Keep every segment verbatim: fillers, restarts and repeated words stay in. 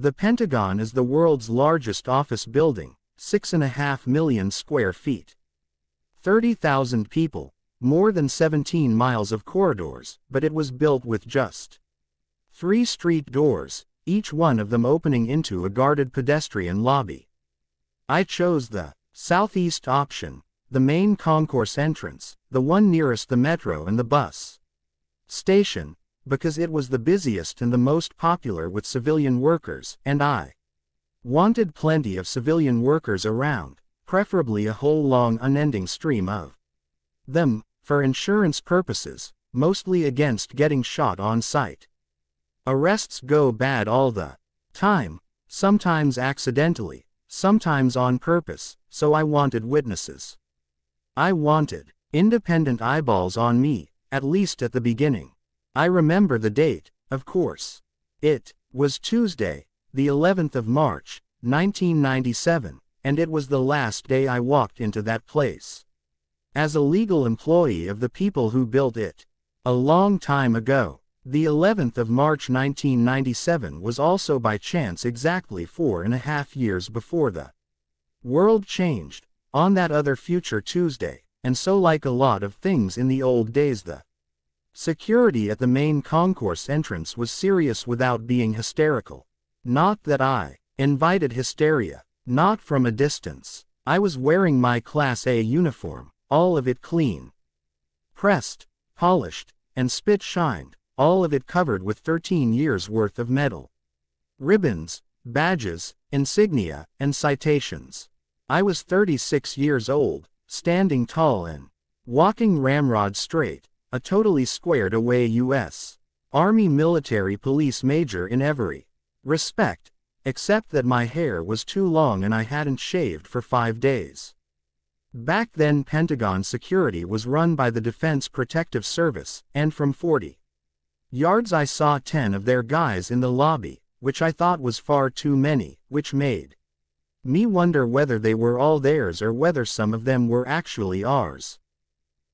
The Pentagon is the world's largest office building, six point five million square feet. thirty thousand people, more than seventeen miles of corridors, but it was built with just three street doors, each one of them opening into a guarded pedestrian lobby. I chose the southeast option, the main concourse entrance, the one nearest the metro and the bus station, because it was the busiest and the most popular with civilian workers, and I wanted plenty of civilian workers around, preferably a whole long unending stream of them, for insurance purposes, mostly against getting shot on sight. Arrests go bad all the time, sometimes accidentally, sometimes on purpose, so I wanted witnesses. I wanted independent eyeballs on me, at least at the beginning. I remember the date, of course. It was Tuesday, the eleventh of March, nineteen ninety-seven, and it was the last day I walked into that place as a legal employee of the people who built it. A long time ago, the eleventh of March nineteen ninety-seven was also by chance exactly four and a half years before the world changed, on that other future Tuesday, and so like a lot of things in the old days, the security at the main concourse entrance was serious without being hysterical. Not that I invited hysteria, not from a distance. I was wearing my Class A uniform, all of it clean, pressed, polished, and spit-shined, all of it covered with thirteen years' worth of medal, ribbons, badges, insignia, and citations. I was thirty-six years old, standing tall and walking ramrod straight, a totally squared-away U S Army military police major in every respect, except that my hair was too long and I hadn't shaved for five days. Back then, Pentagon security was run by the Defense Protective Service, and from forty yards I saw ten of their guys in the lobby, which I thought was far too many, which made me wonder whether they were all theirs or whether some of them were actually ours,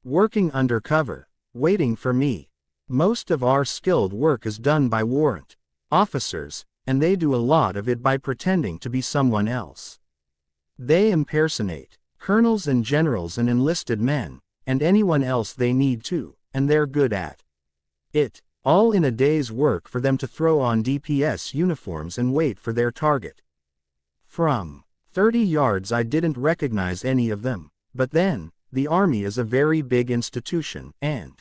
working undercover, waiting for me. Most of our skilled work is done by warrant officers, and they do a lot of it by pretending to be someone else. They impersonate colonels and generals and enlisted men, and anyone else they need to, and they're good at it, all in a day's work for them to throw on D P S uniforms and wait for their target. From thirty yards I didn't recognize any of them, but then, the Army is a very big institution, and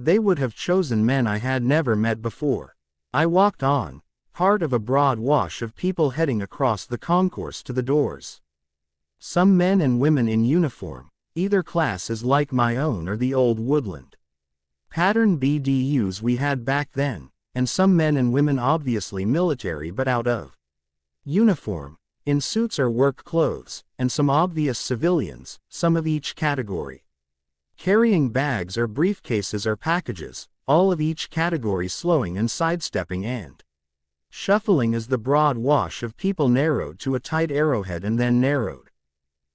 they would have chosen men I had never met before. I walked on, part of a broad wash of people heading across the concourse to the doors. Some men and women in uniform, either class is like my own or the old woodland pattern B D Us we had back then, and some men and women obviously military but out of uniform, in suits or work clothes, and some obvious civilians, some of each category, carrying bags or briefcases or packages, all of each category, slowing and sidestepping and shuffling as the broad wash of people narrowed to a tight arrowhead and then narrowed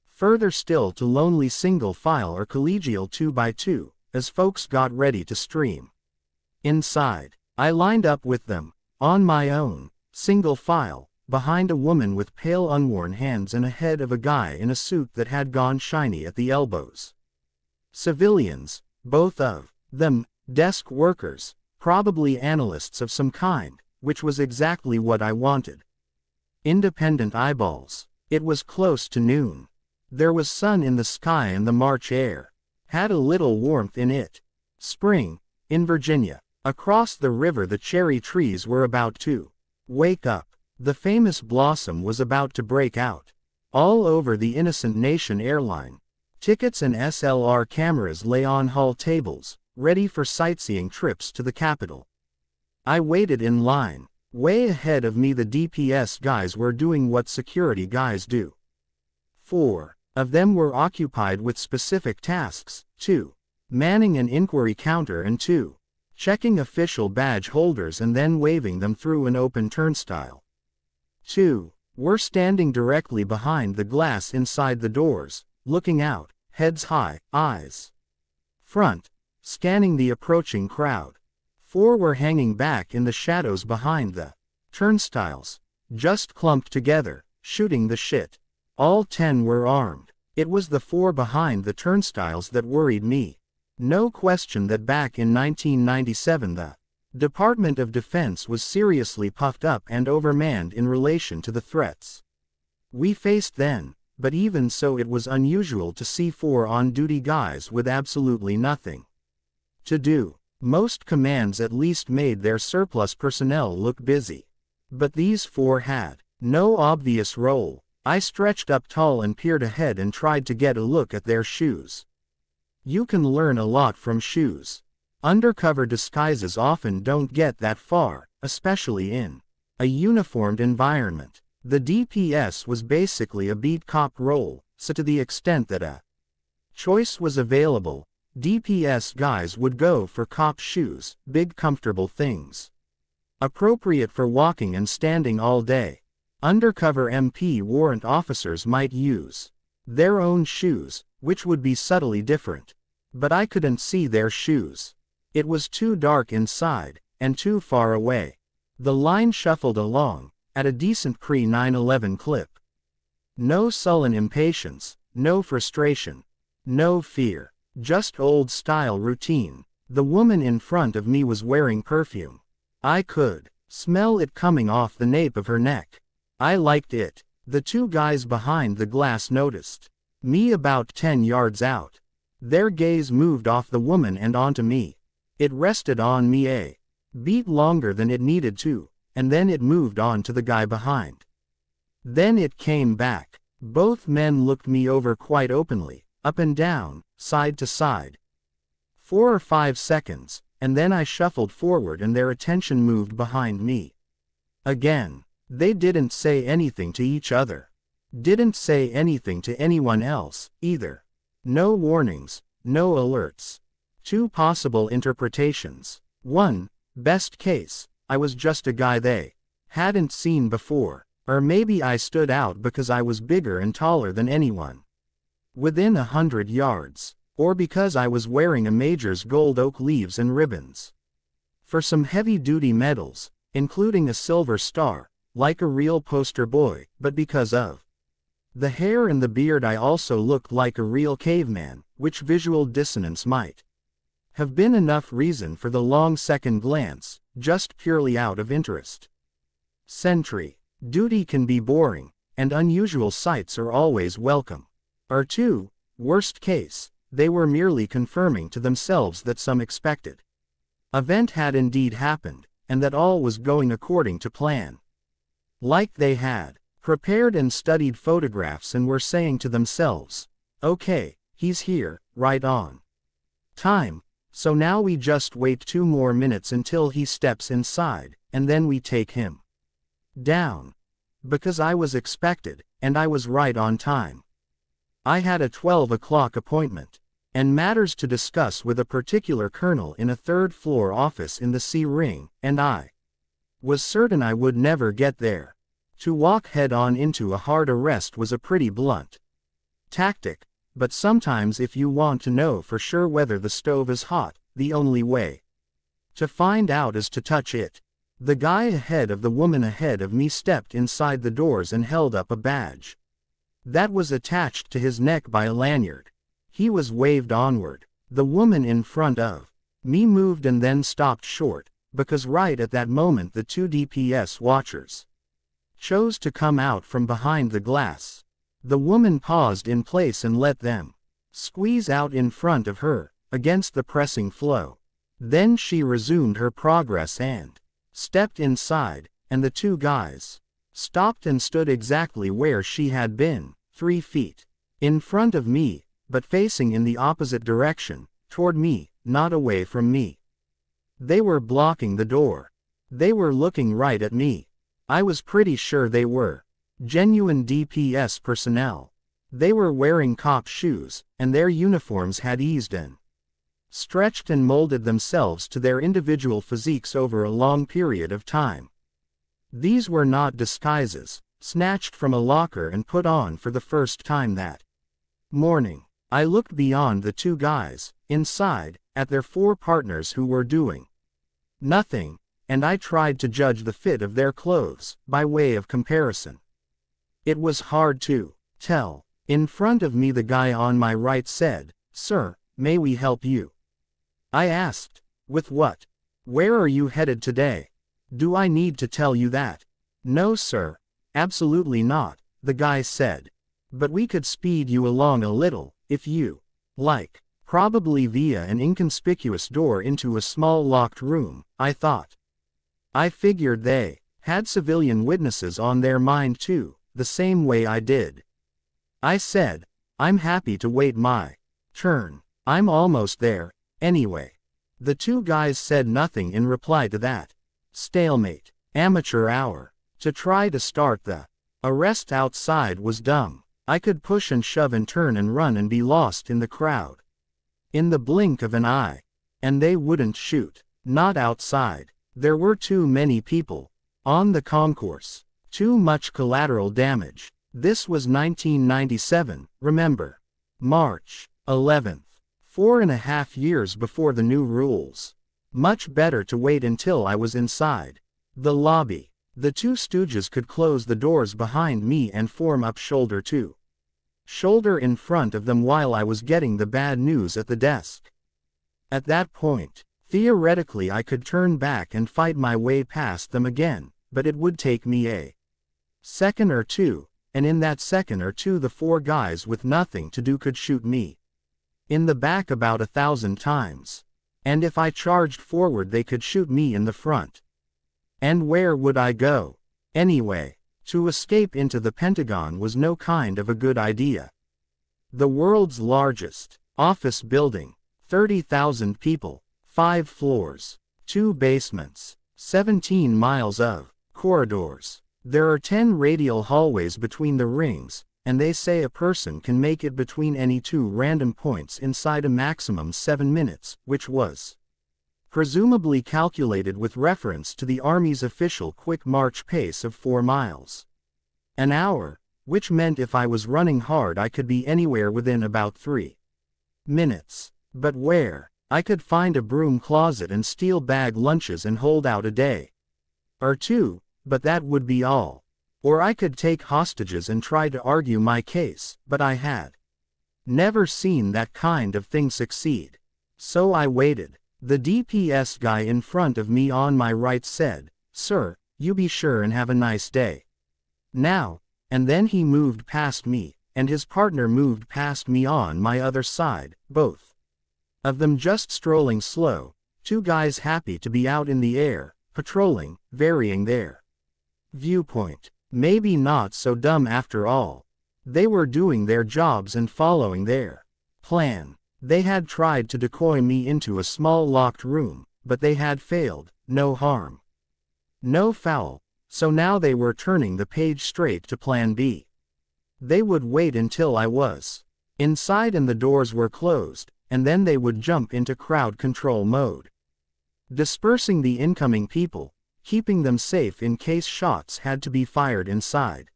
further still to lonely single file or collegial two by two, as folks got ready to stream inside. I lined up with them, on my own, single file, behind a woman with pale unworn hands and a head of a guy in a suit that had gone shiny at the elbows. Civilians, both of them, desk workers, probably analysts of some kind, which was exactly what I wanted. Independent eyeballs. It was close to noon. There was sun in the sky and the March air had a little warmth in it. Spring, in Virginia. Across the river the cherry trees were about to wake up. The famous blossom was about to break out. All over the innocent nation airline, tickets and S L R cameras lay on hall tables, ready for sightseeing trips to the capital. I waited in line. Way ahead of me the D P S guys were doing what security guys do. Four of them were occupied with specific tasks, two manning an inquiry counter and two checking official badge holders and then waving them through an open turnstile. Two were standing directly behind the glass inside the doors, looking out, heads high, eyes front, scanning the approaching crowd. Four were hanging back in the shadows behind the turnstiles, just clumped together, shooting the shit. All ten were armed. It was the four behind the turnstiles that worried me. No question that back in nineteen ninety-seven the Department of Defense was seriously puffed up and overmanned in relation to the threats we faced then, but even so it was unusual to see four on-duty guys with absolutely nothing to do. Most commands at least made their surplus personnel look busy. But these four had no obvious role. I stretched up tall and peered ahead and tried to get a look at their shoes. You can learn a lot from shoes. Undercover disguises often don't get that far, especially in a uniformed environment. The D P S was basically a beat cop role, so to the extent that a choice was available, D P S guys would go for cop shoes, big comfortable things, appropriate for walking and standing all day. Undercover M P warrant officers might use their own shoes, which would be subtly different. But I couldn't see their shoes. It was too dark inside, and too far away. The line shuffled along, at a decent pre nine eleven clip. No sullen impatience, no frustration, no fear, just old-style routine. The woman in front of me was wearing perfume. I could smell it coming off the nape of her neck. I liked it. The two guys behind the glass noticed me about ten yards out. Their gaze moved off the woman and onto me. It rested on me a beat longer than it needed to, and then it moved on to the guy behind. Then it came back. Both men looked me over quite openly, up and down, side to side. Four or five seconds, and then I shuffled forward and their attention moved behind me. Again, they didn't say anything to each other. Didn't say anything to anyone else, either. No warnings, no alerts. Two possible interpretations. One, best case, I was just a guy they hadn't seen before, or maybe I stood out because I was bigger and taller than anyone within a hundred yards, or because I was wearing a major's gold oak leaves and ribbons. For some heavy-duty medals, including a silver star, like a real poster boy, but because of the hair and the beard I also looked like a real caveman, which visual dissonance might have been enough reason for the long second glance, just purely out of interest. Sentry duty can be boring, and unusual sights are always welcome. Or two, worst case, they were merely confirming to themselves that some expected event had indeed happened, and that all was going according to plan. Like they had prepared and studied photographs and were saying to themselves, okay, he's here, right on time, so now we just wait two more minutes until he steps inside, and then we take him down. Because I was expected, and I was right on time. I had a twelve o'clock appointment, and matters to discuss with a particular colonel in a third floor office in the C ring, and I was certain I would never get there. To walk head-on into a hard arrest was a pretty blunt tactic, but sometimes if you want to know for sure whether the stove is hot, the only way to find out is to touch it. The guy ahead of the woman ahead of me stepped inside the doors and held up a badge that was attached to his neck by a lanyard. He was waved onward. The woman in front of me moved and then stopped short, because right at that moment the two D P S watchers chose to come out from behind the glass. The woman paused in place and let them squeeze out in front of her, against the pressing flow. Then she resumed her progress and stepped inside, and the two guys stopped and stood exactly where she had been, three feet in front of me, but facing in the opposite direction, toward me, not away from me. They were blocking the door. They were looking right at me. I was pretty sure they were genuine D P S personnel. They were wearing cop shoes, and their uniforms had eased in, stretched and molded themselves to their individual physiques over a long period of time. These were not disguises, snatched from a locker and put on for the first time that morning. I looked beyond the two guys, inside, at their four partners who were doing nothing, and I tried to judge the fit of their clothes, by way of comparison. It was hard to tell. In front of me the guy on my right said, "Sir, may we help you?" I asked, "With what? Where are you headed today? Do I need to tell you that?" "No, sir, absolutely not," the guy said. "But we could speed you along a little, if you like." Probably via an inconspicuous door into a small locked room, I thought. I figured they had civilian witnesses on their mind too, the same way I did. I said, "I'm happy to wait my turn. I'm almost there, anyway." The two guys said nothing in reply to that. Stalemate. Amateur hour. To try to start the arrest outside was dumb. I could push and shove and turn and run and be lost in the crowd in the blink of an eye. And they wouldn't shoot. Not outside. There were too many people on the concourse. Too much collateral damage. This was nineteen ninety-seven, remember? March eleventh. Four and a half years before the new rules. Much better to wait until I was inside the lobby. The two stooges could close the doors behind me and form up shoulder to shoulder in front of them while I was getting the bad news at the desk. At that point, theoretically I could turn back and fight my way past them again, but it would take me a second or two, and in that second or two the four guys with nothing to do could shoot me in the back about a thousand times. And if I charged forward they could shoot me in the front. And where would I go? Anyway, to escape into the Pentagon was no kind of a good idea. The world's largest office building, thirty thousand people, five floors, two basements, seventeen miles of corridors. There are ten radial hallways between the rings, and they say a person can make it between any two random points inside a maximum seven minutes, which was presumably calculated with reference to the Army's official quick march pace of four miles an hour, which meant if I was running hard I could be anywhere within about three minutes. But where? I could find a broom closet and steel bag lunches and hold out a day or two, but that would be all. Or I could take hostages and try to argue my case, but I had never seen that kind of thing succeed. So I waited. The D P S guy in front of me on my right said, "Sir, you be sure and have a nice day." Now, and then he moved past me, and his partner moved past me on my other side, both of them just strolling slow, two guys happy to be out in the air, patrolling, varying their viewpoint. Maybe not so dumb after all. They were doing their jobs and following their plan. They had tried to decoy me into a small locked room, but they had failed. No harm, no foul. So now they were turning the page straight to plan B. They would wait until I was inside and the doors were closed, and then they would jump into crowd control mode, dispersing the incoming people, keeping them safe in case shots had to be fired inside.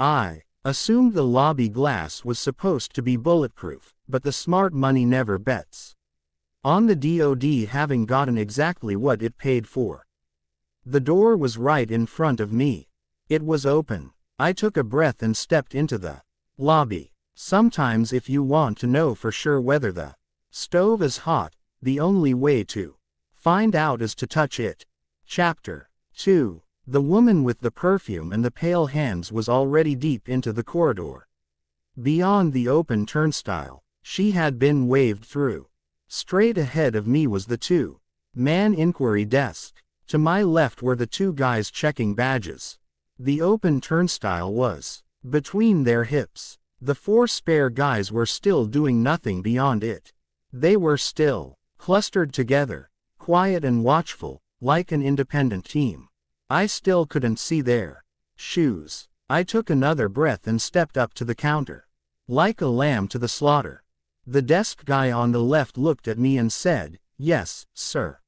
I assumed the lobby glass was supposed to be bulletproof, but the smart money never bets on the D O D having gotten exactly what it paid for. The door was right in front of me. It was open. I took a breath and stepped into the lobby. Sometimes if you want to know for sure whether the stove is hot, the only way to find out is to touch it. Chapter two. The woman with the perfume and the pale hands was already deep into the corridor. Beyond the open turnstile, she had been waved through. Straight ahead of me was the two-man inquiry desk. To my left were the two guys checking badges. The open turnstile was between their hips. The four spare guys were still doing nothing beyond it. They were still clustered together, quiet and watchful, like an independent team. I still couldn't see their shoes. I took another breath and stepped up to the counter. Like a lamb to the slaughter. The desk guy on the left looked at me and said, "Yes, sir."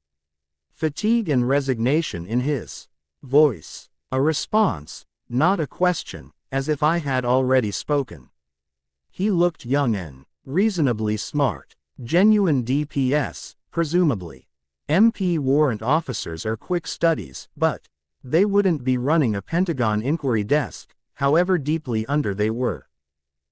Fatigue and resignation in his voice. A response, not a question, as if I had already spoken. He looked young and reasonably smart. Genuine D P S, presumably. M P warrant officers are quick studies, but they wouldn't be running a Pentagon inquiry desk, however deeply under they were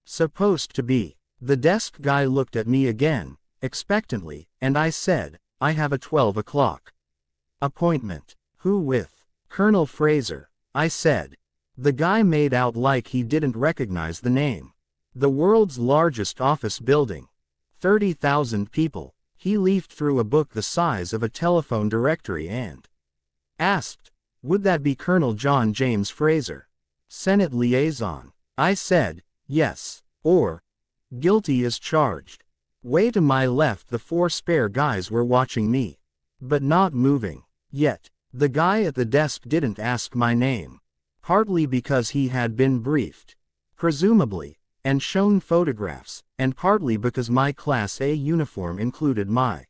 supposed to be. The desk guy looked at me again, expectantly, and I said, I have a twelve o'clock appointment. Who with? Colonel Fraser, I said. The guy made out like he didn't recognize the name. The world's largest office building. thirty thousand people. He leafed through a book the size of a telephone directory and asked, would that be Colonel John James Fraser, Senate liaison? I said, yes, or guilty as charged. Way to my left the four spare guys were watching me, but not moving. Yet, the guy at the desk didn't ask my name, partly because he had been briefed, presumably, and shown photographs, and partly because my Class A uniform included my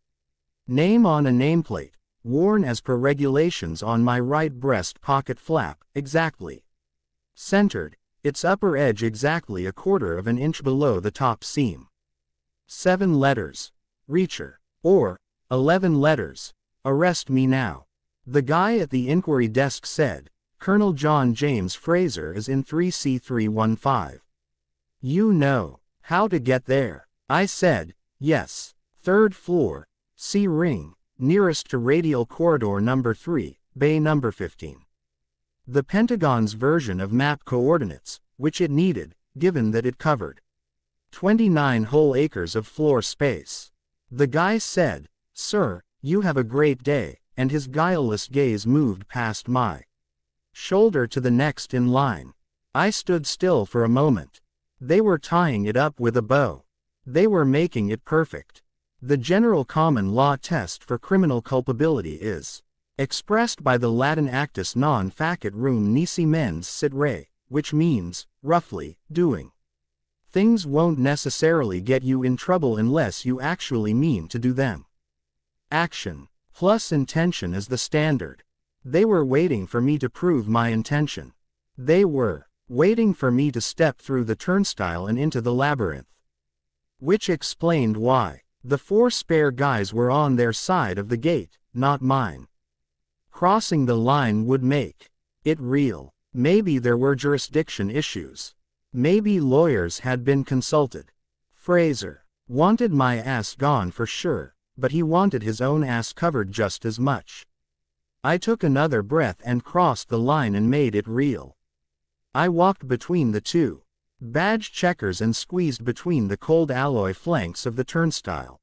name on a nameplate, worn as per regulations on my right breast pocket flap, exactly centered, its upper edge exactly a quarter of an inch below the top seam. Seven letters, Reacher, or eleven letters, arrest me now. The guy at the inquiry desk said, Colonel John James Fraser is in three C three one five. You know how to get there? I said, yes, third floor, C ring, nearest to radial corridor number three, bay number fifteen. The Pentagon's version of map coordinates, which it needed, given that it covered twenty-nine whole acres of floor space. The guy said, sir, you have a great day, and his guileless gaze moved past my shoulder to the next in line. I stood still for a moment. They were tying it up with a bow. They were making it perfect. The general common law test for criminal culpability is expressed by the Latin actus non facit rum nisi mens sit re, which means, roughly, doing things won't necessarily get you in trouble unless you actually mean to do them. Action plus intention is the standard. They were waiting for me to prove my intention. They were waiting for me to step through the turnstile and into the labyrinth. Which explained why the four spare guys were on their side of the gate, not mine. Crossing the line would make it real. Maybe there were jurisdiction issues. Maybe lawyers had been consulted. Fraser wanted my ass gone for sure, but he wanted his own ass covered just as much. I took another breath and crossed the line and made it real. I walked between the two badge checkers and squeezed between the cold alloy flanks of the turnstile.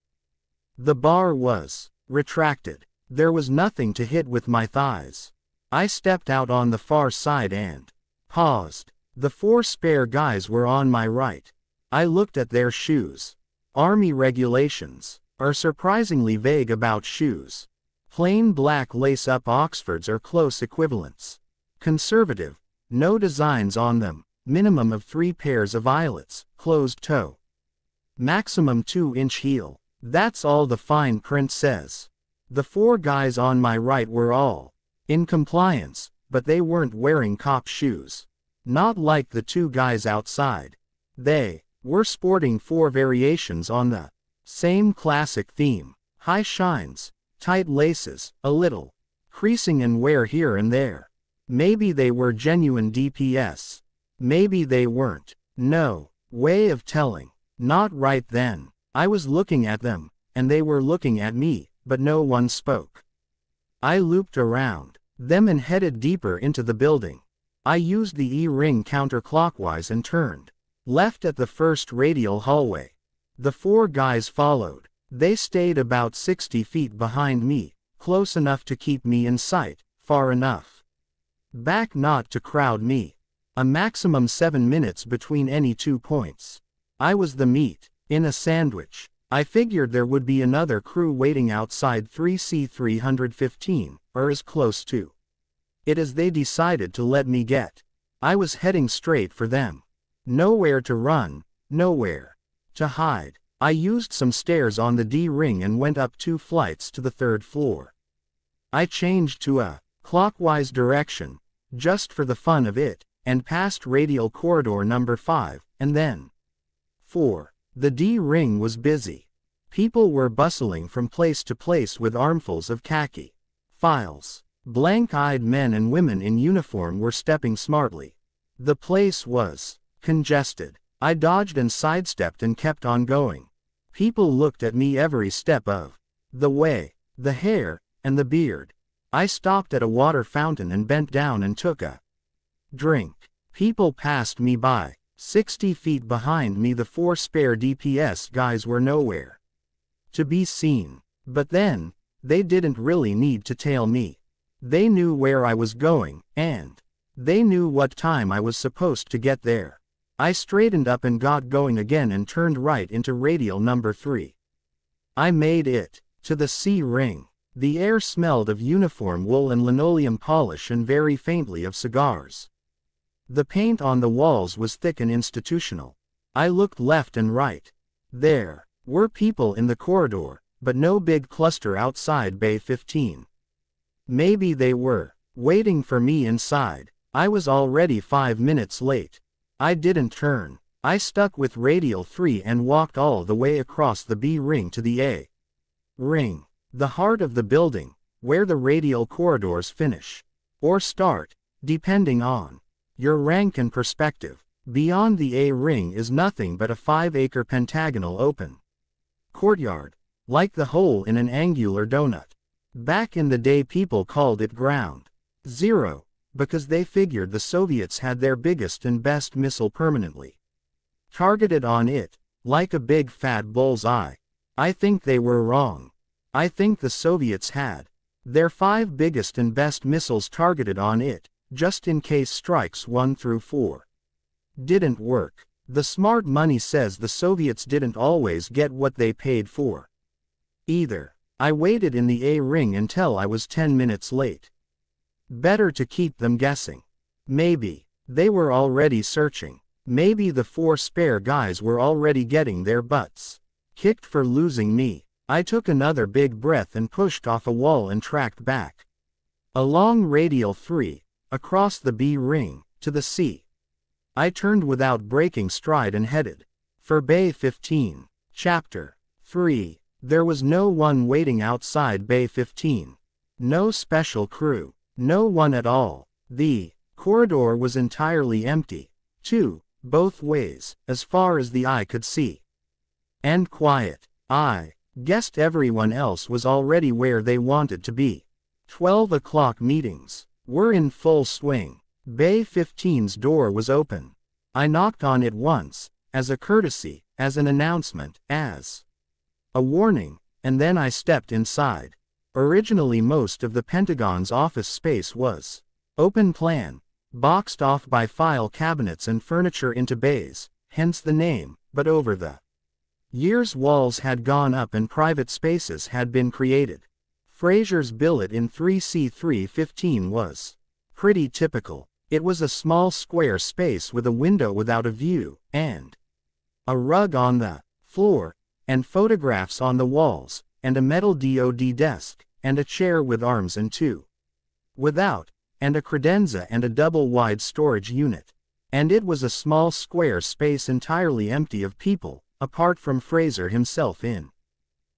The bar was retracted. There was nothing to hit with my thighs. I stepped out on the far side and paused. The four spare guys were on my right. I looked at their shoes. Army regulations are surprisingly vague about shoes. Plain black lace-up Oxfords are close equivalents. Conservative. No designs on them, minimum of three pairs of eyelets, closed toe. Maximum two inch heel. That's all the fine print says. The four guys on my right were all in compliance, but they weren't wearing cop shoes. Not like the two guys outside. They were sporting four variations on the same classic theme. High shines, tight laces, a little creasing and wear here and there. Maybe they were genuine D P S. Maybe they weren't. No way of telling. Not right then. I was looking at them, and they were looking at me, but no one spoke. I looped around them and headed deeper into the building. I used the E ring counterclockwise and turned left at the first radial hallway. The four guys followed. They stayed about sixty feet behind me, close enough to keep me in sight, far enough back not to crowd me. A maximum seven minutes between any two points. I was the meat in a sandwich. I figured there would be another crew waiting outside three C three fifteen, or as close to it as they decided to let me get. I was heading straight for them. Nowhere to run, nowhere to hide. I used some stairs on the D ring and went up two flights to the third floor. I changed to a clockwise direction, just for the fun of it, and past radial corridor number five, and then four. The D ring was busy. People were bustling from place to place with armfuls of khaki files. Blank-eyed men and women in uniform were stepping smartly. The place was congested. I dodged and sidestepped and kept on going. People looked at me every step of the way, the hair, and the beard. I stopped at a water fountain and bent down and took a drink. People passed me by. Sixty feet behind me, the four spare D P S guys were nowhere to be seen. But then, they didn't really need to tail me. They knew where I was going, and they knew what time I was supposed to get there. I straightened up and got going again and turned right into radial number three. I made it to the C ring. The air smelled of uniform wool and linoleum polish and very faintly of cigars. The paint on the walls was thick and institutional. I looked left and right. There were people in the corridor, but no big cluster outside Bay fifteen. Maybe they were waiting for me inside. I was already five minutes late. I didn't turn. I stuck with radial three and walked all the way across the B ring to the A ring, the heart of the building, where the radial corridors finish, or start, depending on your rank and perspective. Beyond the A ring is nothing but a five-acre pentagonal open courtyard, like the hole in an angular donut. Back in the day, people called it Ground Zero, because they figured the Soviets had their biggest and best missile permanently targeted on it, like a big fat bullseye. I think they were wrong. I think the Soviets had their five biggest and best missiles targeted on it, just in case strikes one through four didn't work. The smart money says the Soviets didn't always get what they paid for either. I waited in the A ring until I was ten minutes late. Better to keep them guessing. Maybe they were already searching. Maybe the four spare guys were already getting their butts kicked for losing me. I took another big breath and pushed off a wall and tracked back along radial three, across the B ring, to the C. I turned without breaking stride and headed for Bay fifteen. Chapter three. There was no one waiting outside Bay fifteen. No special crew. No one at all. The corridor was entirely empty, too, both ways, as far as the eye could see. And quiet. I guessed everyone else was already where they wanted to be. Twelve o'clock meetings were in full swing. Bay fifteen's door was open. I knocked on it once, as a courtesy, as an announcement, as a warning, and then I stepped inside. Originally, most of the Pentagon's office space was open plan, boxed off by file cabinets and furniture into bays, hence the name, but over the years walls had gone up and private spaces had been created. Fraser's billet in three C three fifteen was pretty typical. It was a small square space with a window without a view, and a rug on the floor, and photographs on the walls, and a metal D O D desk, and a chair with arms and two without, and a credenza and a double-wide storage unit. And it was a small square space entirely empty of people, apart from Fraser himself in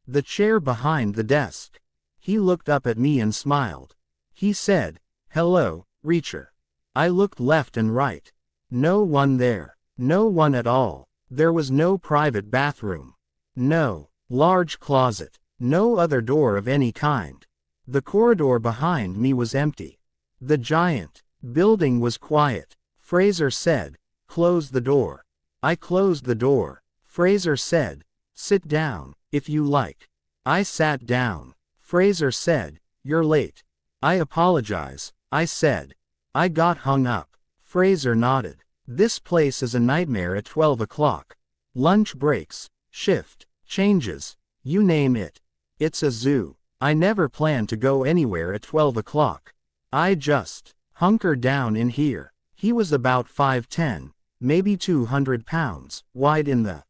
the chair behind the desk. He looked up at me and smiled. He said, "Hello, Reacher." I looked left and right. No one there. No one at all. There was no private bathroom. No large closet. No other door of any kind. The corridor behind me was empty. The giant building was quiet. Fraser said, "Close the door." I closed the door. Fraser said, "Sit down, if you like." I sat down. Fraser said, "You're late." "I apologize," I said. "I got hung up." Fraser nodded. "This place is a nightmare at twelve o'clock. Lunch breaks, shift changes, you name it. It's a zoo. I never plan to go anywhere at twelve o'clock. I just hunker down in here." He was about five ten, maybe two hundred pounds, wide in the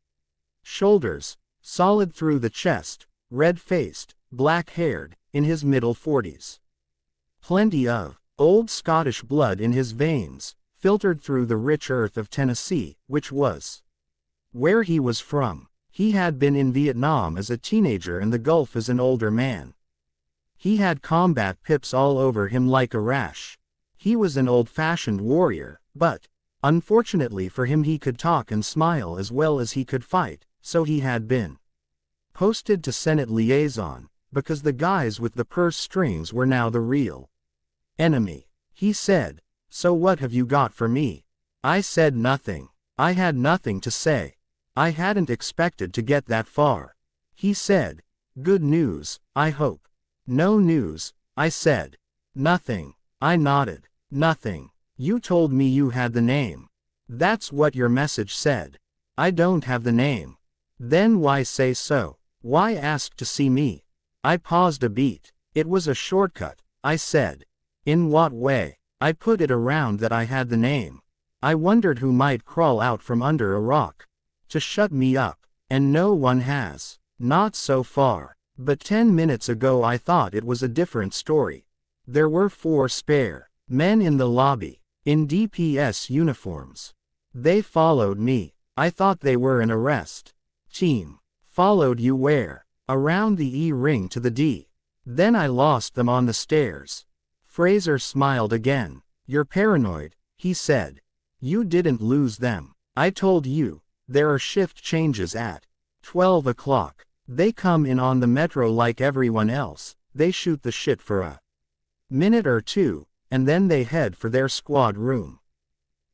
shoulders, solid through the chest, red-faced, black-haired, in his middle forties. Plenty of old Scottish blood in his veins, filtered through the rich earth of Tennessee, which was where he was from. He had been in Vietnam as a teenager and the Gulf as an older man. He had combat pips all over him like a rash. He was an old-fashioned warrior, but, unfortunately for him, he could talk and smile as well as he could fight, so he had been posted to Senate liaison, because the guys with the purse strings were now the real enemy. He said, "So what have you got for me?" I said nothing. I had nothing to say. I hadn't expected to get that far. He said, "Good news, I hope." "No news," I said. "Nothing." I nodded. "Nothing. You told me you had the name. That's what your message said." "I don't have the name." "Then why say so? Why ask to see me?" I paused a beat. "It was a shortcut," I said. "In what way?" I put it around that I had the name. I wondered who might crawl out from under a rock to shut me up, and no one has. Not so far. But ten minutes ago I thought it was a different story. There were four spare men in the lobby, in D P S uniforms. They followed me. I thought they were an arrest team. "Followed you where?" "Around the E ring to the D. Then I lost them on the stairs." Fraser smiled again. "You're paranoid," he said. "You didn't lose them. I told you, there are shift changes at twelve o'clock. They come in on the metro like everyone else, they shoot the shit for a minute or two, and then they head for their squad room.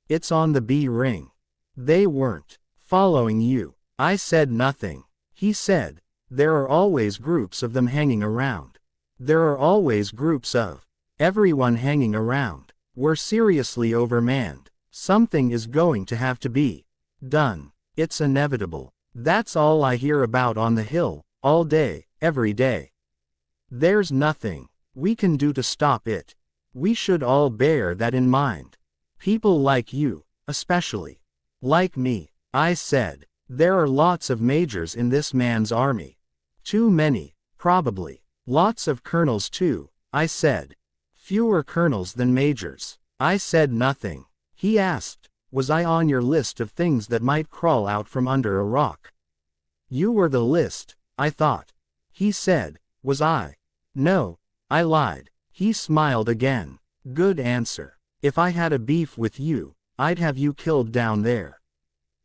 It's on the B ring. They weren't following you." I said nothing. He said, "There are always groups of them hanging around. There are always groups of everyone hanging around. We're seriously overmanned. Something is going to have to be done. It's inevitable." That's all I hear about on the hill, all day, every day. There's nothing we can do to stop it. We should all bear that in mind. People like you, especially. Like me, I said. There are lots of majors in this man's army. Too many, probably. Lots of colonels too, I said. Fewer colonels than majors. I said nothing. He asked, "Was I on your list of things that might crawl out from under a rock?" "You were the list, I thought." He said, "Was I?" "No, I lied." He smiled again. "Good answer. If I had a beef with you, I'd have you killed down there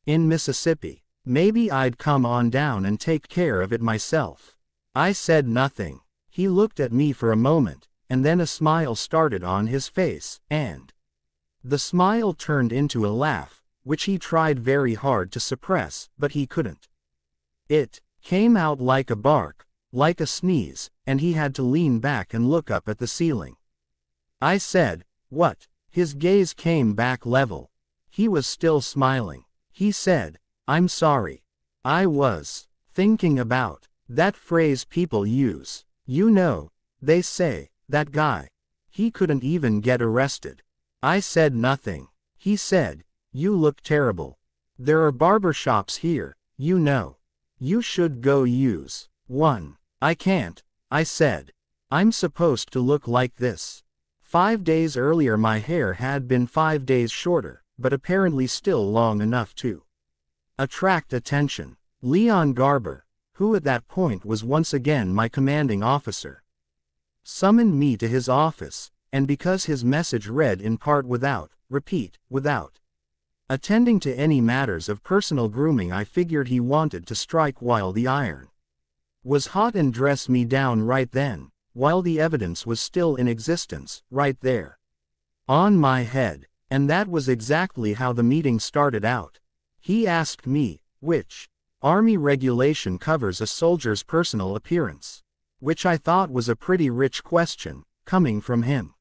in Mississippi. Maybe I'd come on down and take care of it myself." I said nothing. He looked at me for a moment, and then a smile started on his face, and the smile turned into a laugh, which he tried very hard to suppress, but he couldn't. It came out like a bark, like a sneeze, and he had to lean back and look up at the ceiling. I said, "What?" His gaze came back level. He was still smiling. He said, "I'm sorry. I was thinking about that phrase people use. You know, they say, that guy. He couldn't even get arrested." I said nothing. He said, "You look terrible. There are barber shops here, you know. You should go use one." "I can't," I said. "I'm supposed to look like this." Five days earlier my hair had been five days shorter, but apparently still long enough to attract attention. Leon Garber, who at that point was once again my commanding officer, summoned me to his office, and because his message read in part without, repeat, without attending to any matters of personal grooming, I figured he wanted to strike while the iron was hot and dress me down right then, while the evidence was still in existence, right there on my head. And that was exactly how the meeting started out. He asked me, which army regulation covers a soldier's personal appearance? Which I thought was a pretty rich question, coming from him.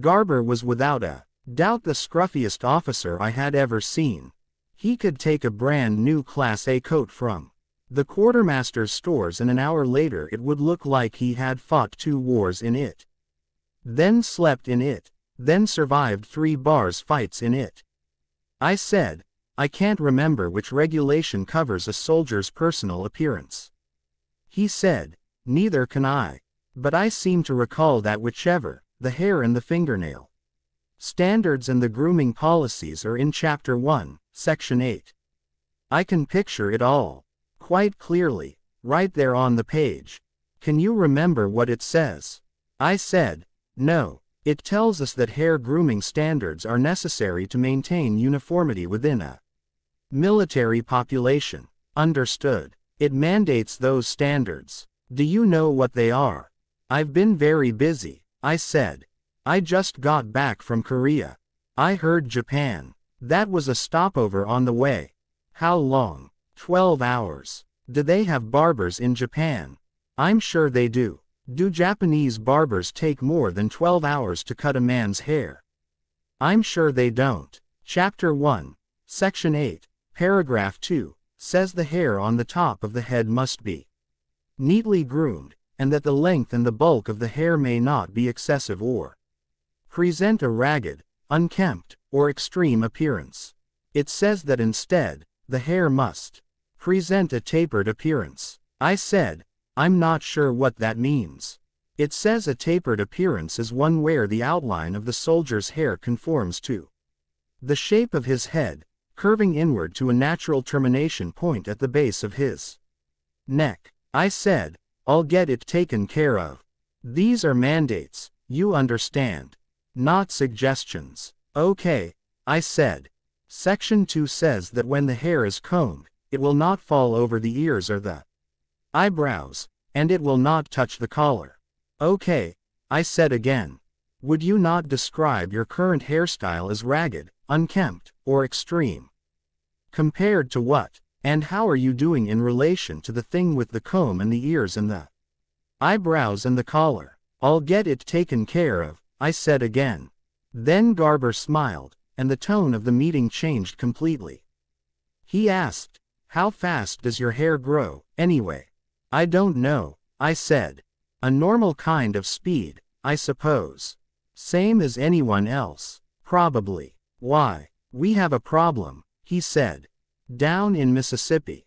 Garber was without a doubt the scruffiest officer I had ever seen. He could take a brand new Class A coat from the quartermaster's stores and an hour later it would look like he had fought two wars in it, then slept in it, then survived three bars fights in it. I said, "I can't remember which regulation covers a soldier's personal appearance." He said, "Neither can I. But I seem to recall that whichever, the hair and the fingernail standards and the grooming policies are in Chapter one, Section eight. I can picture it all. quite clearly, right there on the page. Can you remember what it says? I said, no. It tells us that hair grooming standards are necessary to maintain uniformity within a military population. Understood. It mandates those standards. Do you know what they are? I've been very busy, I said. I just got back from Korea. I heard Japan. That was a stopover on the way. How long? twelve hours. Do they have barbers in Japan? I'm sure they do. Do Japanese barbers take more than twelve hours to cut a man's hair? I'm sure they don't. Chapter one, Section eight, Paragraph two, says the hair on the top of the head must be neatly groomed, and that the length and the bulk of the hair may not be excessive or present a ragged, unkempt, or extreme appearance. It says that instead, the hair must present a tapered appearance. I said, I'm not sure what that means. It says a tapered appearance is one where the outline of the soldier's hair conforms to the shape of his head, curving inward to a natural termination point at the base of his neck. I said, I'll get it taken care of. These are mandates, you understand. Not suggestions. Okay, I said. Section two says that when the hair is combed, it will not fall over the ears or the eyebrows, and it will not touch the collar. Okay, I said again. Would you not describe your current hairstyle as ragged, unkempt, or extreme? Compared to what? And how are you doing in relation to the thing with the comb and the ears and the eyebrows and the collar? I'll get it taken care of, I said again. Then Garber smiled, and the tone of the meeting changed completely. He asked, how fast does your hair grow, anyway? I don't know, I said. A normal kind of speed, I suppose. Same as anyone else, probably. Why? We have a problem, he said. Down in Mississippi,